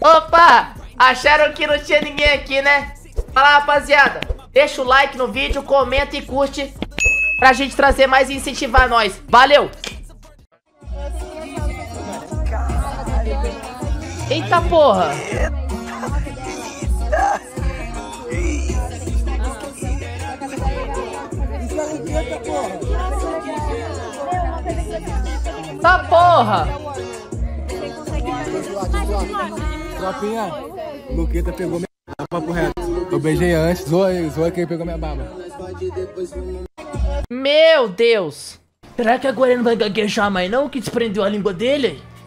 Opa, acharam que não tinha ninguém aqui, né? Fala, rapaziada, deixa o like no vídeo, comenta e curte pra gente trazer mais e incentivar nós. Valeu! Eita porra! Tá porra! Tropinha, Luqueta pegou minha barba, papo reto. Eu beijei antes, zoa quem pegou minha barba. Meu Deus! Será que agora ele não vai gaguejar mais não? Que desprendeu a língua dele?